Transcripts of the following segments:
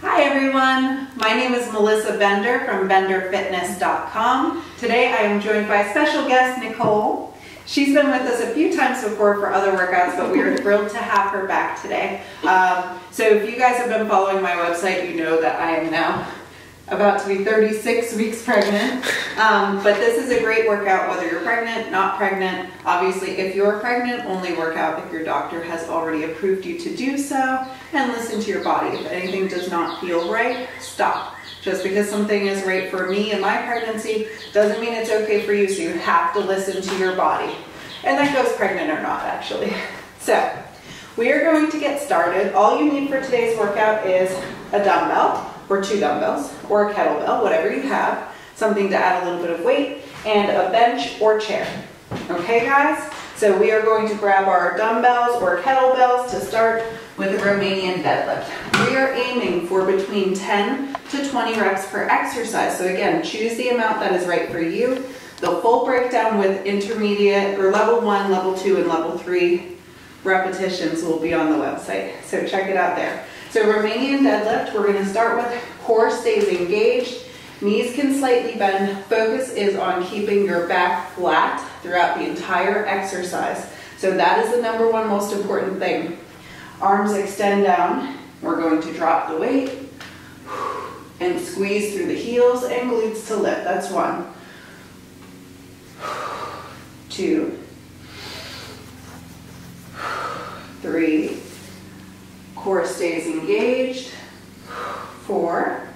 Hi everyone, my name is Melissa Bender from BenderFitness.com. Today I am joined by special guest Nicole. She's been with us a few times before for other workouts, but we are thrilled to have her back today. So if you guys have been following my website, you know that I am now about to be 36 weeks pregnant. But this is a great workout whether you're pregnant, not pregnant. Obviously, if you're pregnant, only work out if your doctor has already approved you to do so, and listen to your body. If anything does not feel right, stop. Just because something is right for me in my pregnancy doesn't mean it's okay for you, so you have to listen to your body. And that goes pregnant or not, actually. So, we are going to get started. All you need for today's workout is a dumbbell, or two dumbbells, or a kettlebell, whatever you have, something to add a little bit of weight, and a bench or chair. Okay guys? So we are going to grab our dumbbells or kettlebells to start with a Romanian deadlift. We are aiming for between 10 to 20 reps per exercise. So again, choose the amount that is right for you. The full breakdown with intermediate, or level 1, level 2, and level 3 repetitions will be on the website. So check it out there. So Romanian deadlift, we're going to start with core stays engaged, knees can slightly bend, focus is on keeping your back flat throughout the entire exercise. So that is the number one most important thing. Arms extend down, we're going to drop the weight and squeeze through the heels and glutes to lift. That's 1, 2, 3. Core stays engaged, 4,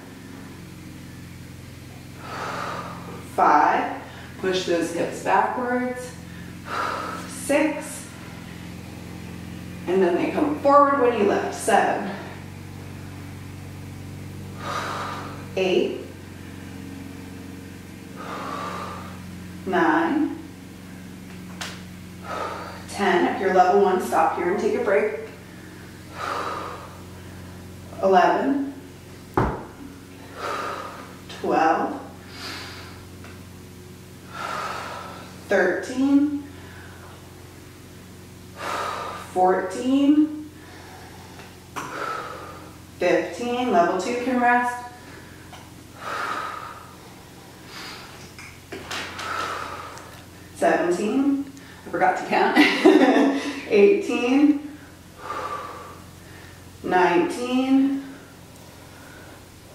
5, push those hips backwards, 6, and then they come forward when you lift, 7, 8, 9, 10, if you're level 1, stop here and take a break, 11, 12, 13, 14, 15, level 2 can rest, 17, I forgot to count, 18, 19,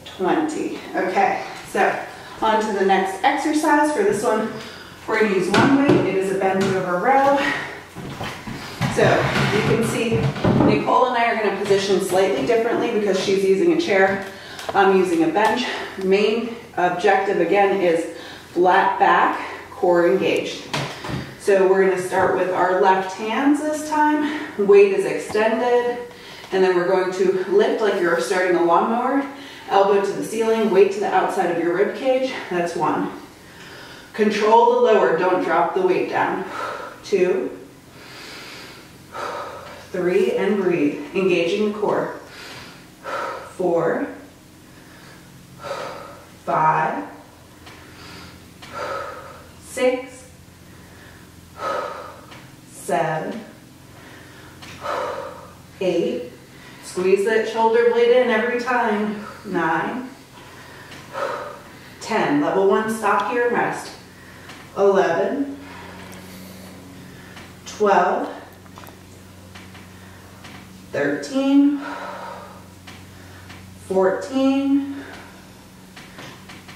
20. Okay, so on to the next exercise. For this one, we're going to use one weight. It is a bend over row. So you can see Nicole and I are going to position slightly differently because she's using a chair. I'm using a bench. Main objective again is flat back, core engaged. So we're going to start with our left hands this time. Weight is extended. And then we're going to lift like you're starting a lawnmower, elbow to the ceiling, weight to the outside of your rib cage. That's 1. Control the lower, don't drop the weight down. 2, 3, and breathe, engaging the core. 4, 5, 6, 7, 8. Squeeze that shoulder blade in every time. 9, 10. Level 1, stop here and rest. 11, 12, 13, 14,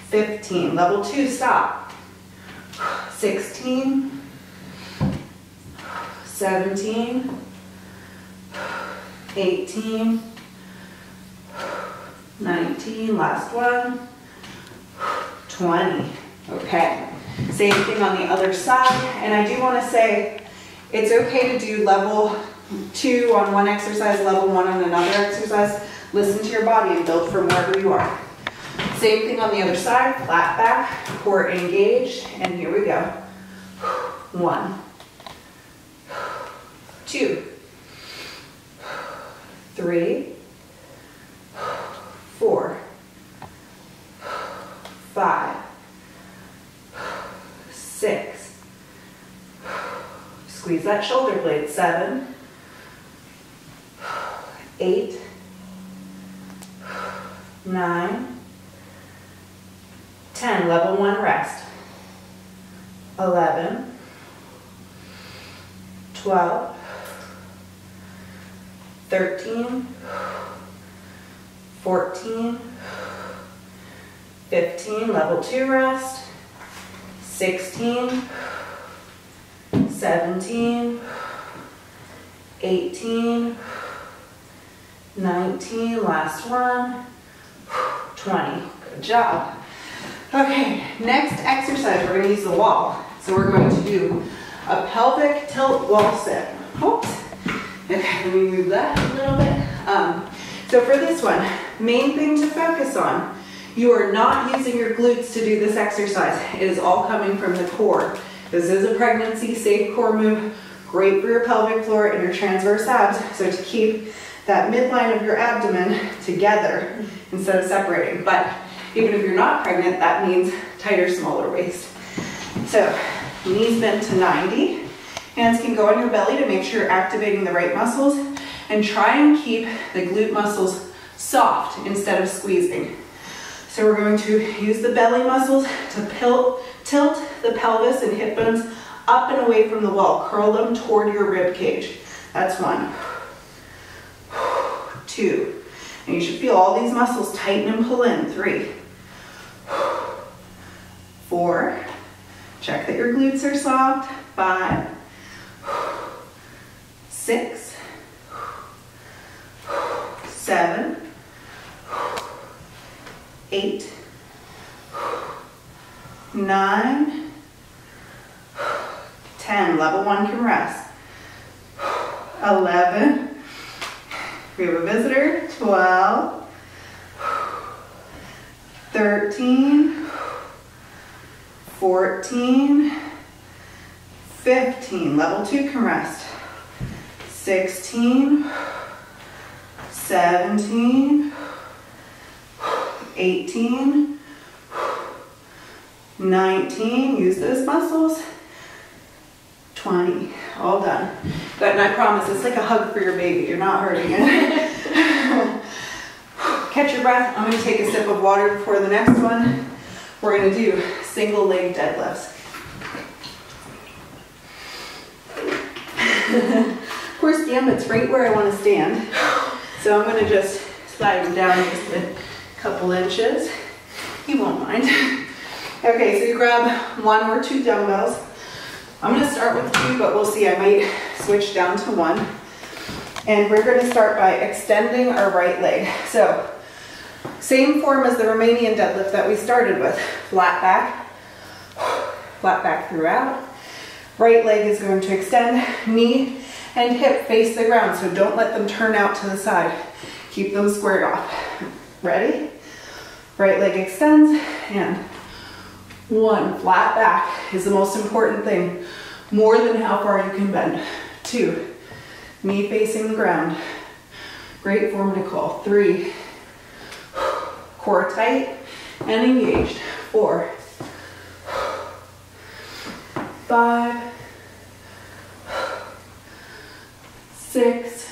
15. Level 2, stop. 16, 17, 18, 19, last one, 20. Okay, same thing on the other side. And I do want to say it's okay to do level 2 on one exercise, level 1 on another exercise. Listen to your body and build from wherever you are. Same thing on the other side, flat back, core engaged, and here we go. 1, 2, 3, 4, 5, 6. Squeeze that shoulder blade. 7, 8, 9, 10, level 1 rest, 11, 12, 13, 14, 15, level 2 rest, 16, 17, 18, 19, last one, 20, good job. Okay, next exercise, we're gonna use the wall. So we're going to do a pelvic tilt wall sit. Oops, okay, let me move that a little bit. So for this one, main thing to focus on, you are not using your glutes to do this exercise. It is all coming from the core. This is a pregnancy safe core move, great for your pelvic floor and your transverse abs. So to keep that midline of your abdomen together instead of separating. But even if you're not pregnant, that means tighter, smaller waist. So knees bent to 90. Hands can go on your belly to make sure you're activating the right muscles, and try and keep the glute muscles soft instead of squeezing. So we're going to use the belly muscles to tilt the pelvis and hip bones up and away from the wall. Curl them toward your rib cage. That's 1, 2, and you should feel all these muscles tighten and pull in. 3, 4, check that your glutes are soft, 5, 6, 7, 8, 9, 10, level 1 can rest, 11, we have a visitor, 12, 13, 14, 15, level 2 can rest, 16, 17, 18, 19, use those muscles, 20, all done. But, and I promise, it's like a hug for your baby, you're not hurting it. Catch your breath, I'm gonna take a sip of water before the next one. We're gonna do single leg deadlifts. Of course, gambit's right where I wanna stand. So I'm gonna just slide him down just a couple inches. He won't mind. Okay, so you grab 1 or 2 dumbbells. I'm gonna start with 2, but we'll see, I might switch down to 1. And we're gonna start by extending our right leg. So, same form as the Romanian deadlift that we started with. Flat back throughout. Right leg is going to extend, knee and hip face the ground, so don't let them turn out to the side. Keep them squared off. Ready? Right leg extends, and 1, flat back is the most important thing, more than how far you can bend. 2, knee facing the ground. Great form, Nicole. 3, core tight and engaged. 4, 5, 6,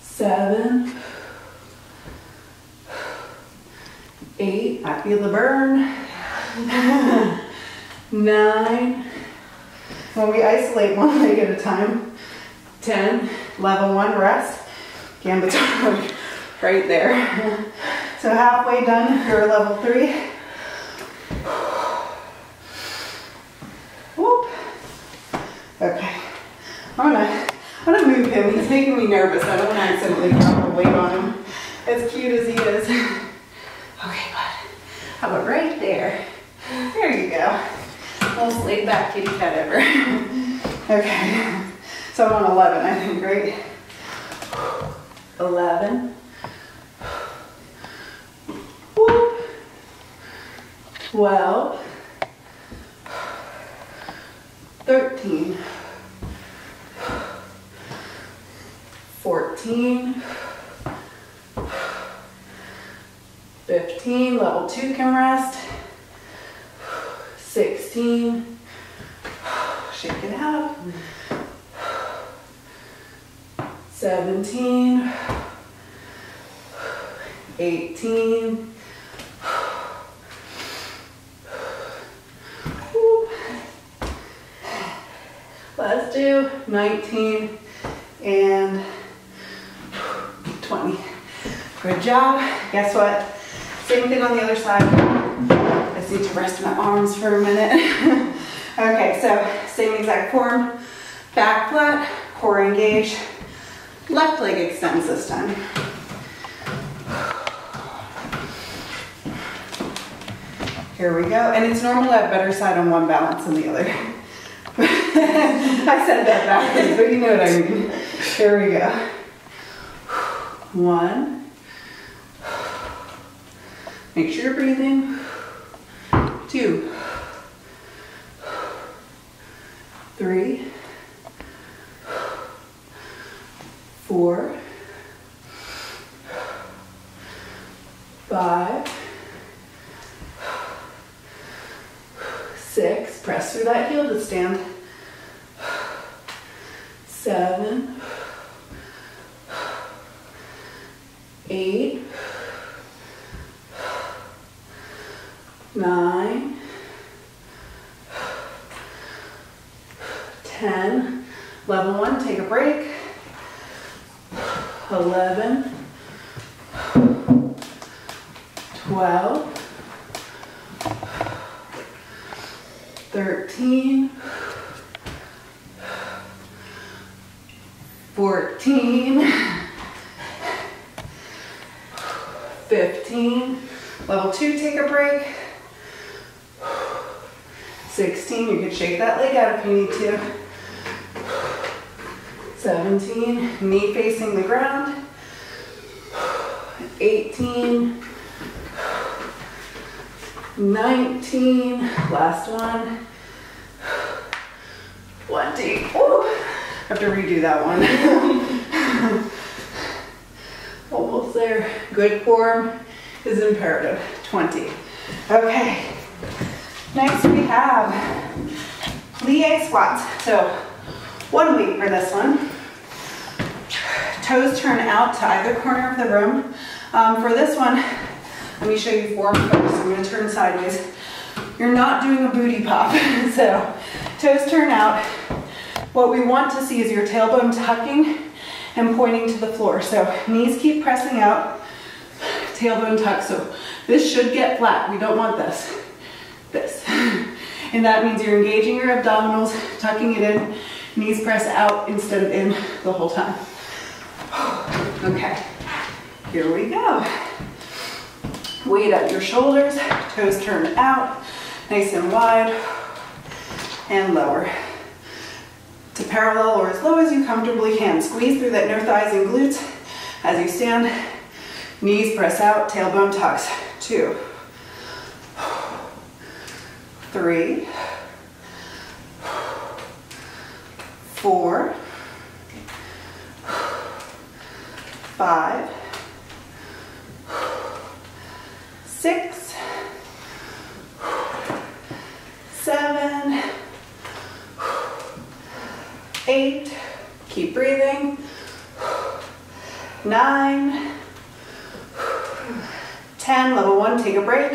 7, 8, I feel the burn, 9, when we isolate one leg at a time, 10, level 1 rest, gambit's right there. So halfway done, you're level 3. Whoop. Okay, I'm gonna move him, he's making me nervous, I don't want to accidentally drop the weight on him, as cute as he is. Okay, bud, how about right there? There you go. Most laid back kitty cat ever. Okay, so I'm on 11, I think, right? 11. Whoop. 12. 13. 14. 15, level 2 can rest, 16, shake it out, 17, 18. Let's do 19 and 20. Good job. Guess what? Same thing on the other side. I just need to rest my arms for a minute. Okay, so same exact form. Back flat, core engaged. Left leg extends this time. Here we go. And it's normal to have better side on one balance than the other. I said that backwards, but you know what I mean. Here we go. One. Make sure you're breathing. Two. Three. 4, 5, 6, press through that heel to stand, 7, 8, 9, 10, level one, take a break, 11, 12, 13, 14, 15, level two, take a break, 16, you can shake that leg out if you need to, 17, knee facing the ground, 18, 19, last one, 20, woo, I have to redo that one. Almost there, good form is imperative, 20. Okay, next we have plie squats. So 1 week for this one. Toes turn out to either corner of the room. For this one, let me show you form first. I'm going to turn sideways. You're not doing a booty pop. So toes turn out. What we want to see is your tailbone tucking and pointing to the floor. So knees keep pressing out, tailbone tuck. So this should get flat. We don't want this. This. And that means you're engaging your abdominals, tucking it in, knees press out instead of in the whole time. Okay, here we go. Weight up your shoulders, toes turned out, nice and wide, and lower. To parallel or as low as you comfortably can. Squeeze through that inner thighs and glutes as you stand. Knees press out, tailbone tucks. 2, 3, 4, 5, 6, 7, 8, keep breathing, 9, 10, level one, take a break,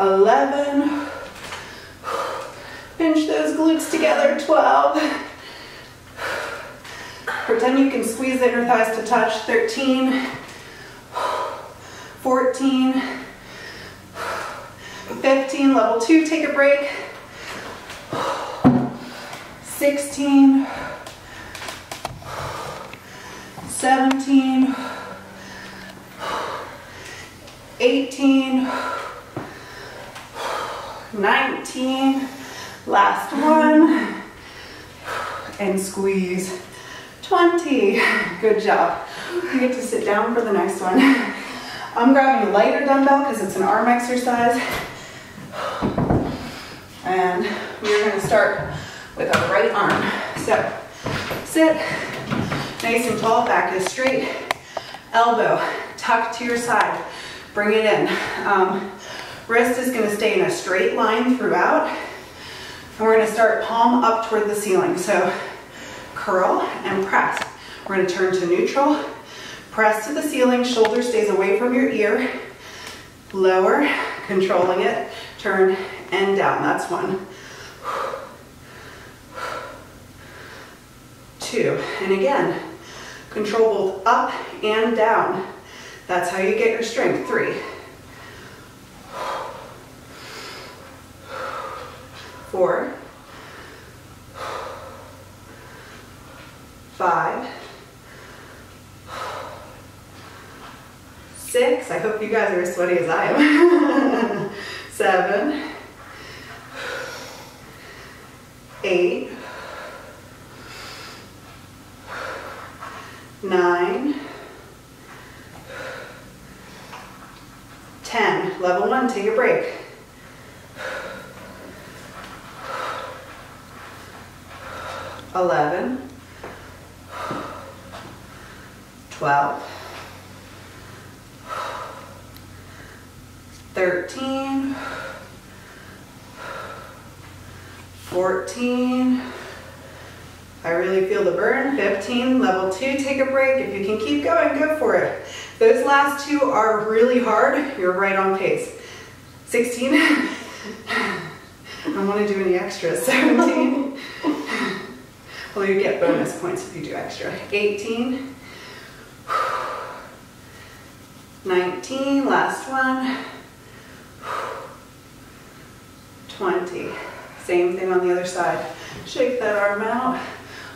11, pinch those glutes together, 12, pretend you can squeeze the inner thighs to touch, 13, 14, 15, level two, take a break, 16, 17, 18, 19, last one, and squeeze, 20, good job. You get to sit down for the next one. I'm grabbing a lighter dumbbell because it's an arm exercise. And we're going to start with our right arm. So sit, nice and tall, back is straight, elbow tucked to your side, bring it in. Wrist is going to stay in a straight line throughout. And we're going to start palm up toward the ceiling. So curl and press. We're going to turn to neutral, Press to the ceiling, shoulder stays away from your ear. Lower, controlling it, turn and down. That's one. Two, and again, control both up and down. That's how you get your strength. Three. Four. 5, 6, I hope you guys are as sweaty as I am, 7, 8, 9, 10, level one, take a break. 11, 12, 13, 14, I really feel the burn. 15, level two, take a break. If you can keep going, go for it. Those last two are really hard. You're right on pace. 16, I don't want to do any extras. 17, well, you get bonus points if you do extra. 18, 19, last one. 20, same thing on the other side. Shake that arm out.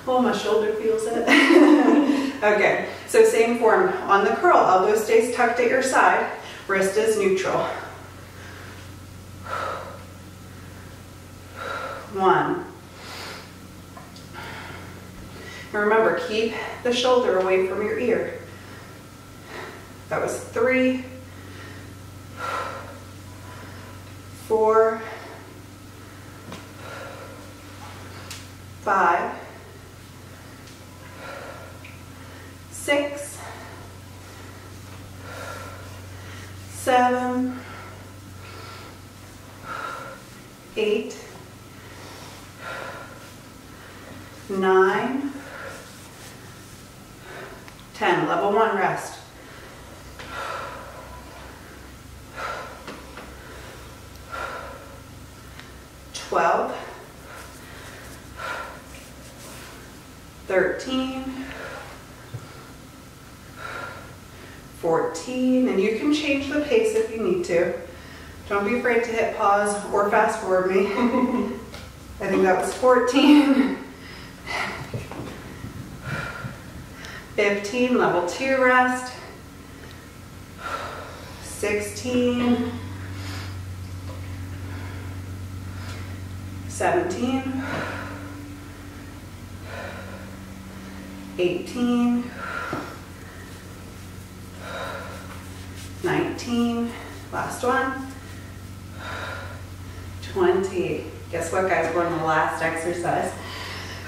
Oh, my shoulder feels it. Okay, so same form. On the curl, elbow stays tucked at your side, wrist is neutral. 1. And remember, keep the shoulder away from your ear. That was 3, 4, 5, 6, 7, 8, 9, 10. Level one, rest. 12, 13, 14, and you can change the pace if you need to. Don't be afraid to hit pause or fast forward me. I think that was 14, 15, level two, rest, 16, 17, 18, 19, last one, 20. Guess what, guys, we're on the last exercise.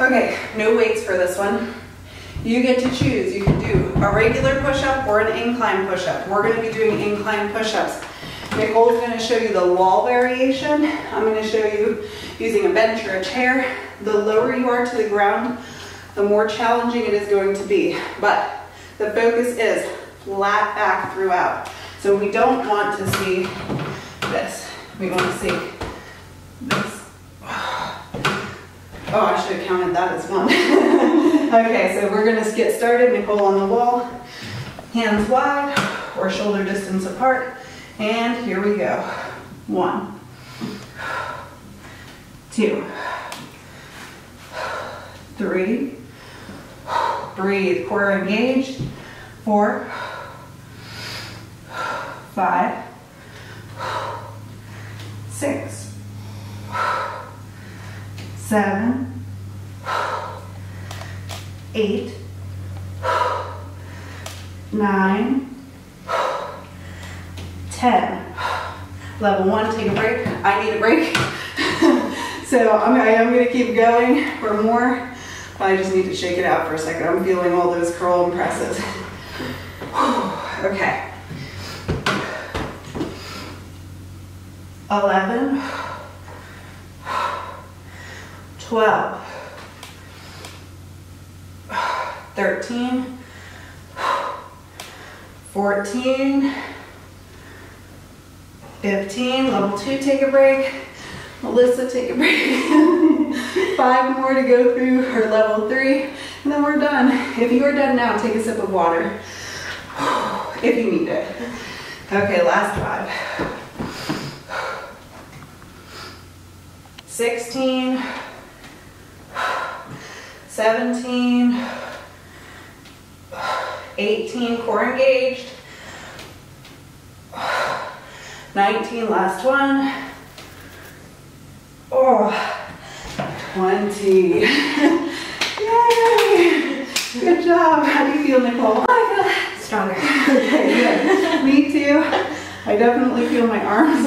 Okay, no weights for this one. You get to choose. You can do a regular push-up or an incline push-up. We're going to be doing incline push-ups. Nicole's going to show you the wall variation. I'm going to show you using a bench or a chair. The lower you are to the ground, the more challenging it is going to be. But the focus is flat back throughout. So we don't want to see this. We want to see this. Oh, I should have counted that as one. Okay, so we're going to get started. Nicole on the wall, hands wide or shoulder distance apart. And here we go. 1, 2, 3. Breathe. Core engaged. 4, 5, 6, 7, 8, 9, 10. Level one, take a break. I need a break. So I am going to keep going for more. I just need to shake it out for a second. I'm feeling all those curl and presses. Okay. 11, 12, 13, 14, 15, level 2, take a break. Melissa, take a break. 5 more to go through, or level 3, and then we're done. If you are done now, take a sip of water, if you need it. Okay, last 5. 16, 17, 18, core engaged. 19, last one. Oh, 20. Yay! Good job. How do you feel, Nicole? Oh, I feel stronger. Okay, good. Me too. I definitely feel my arms.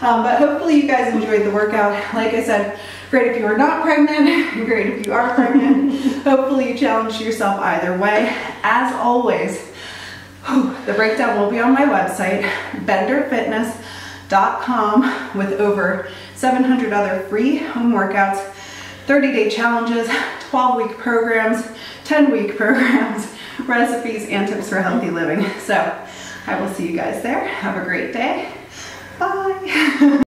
But hopefully you guys enjoyed the workout. Like I said, great if you are not pregnant, great if you are pregnant. Hopefully you challenge yourself either way. As always, the breakdown will be on my website, BenderFitness.com, with over 700 other free home workouts, 30-day challenges, 12-week programs, 10-week programs, recipes, and tips for healthy living. So I will see you guys there. Have a great day. Bye.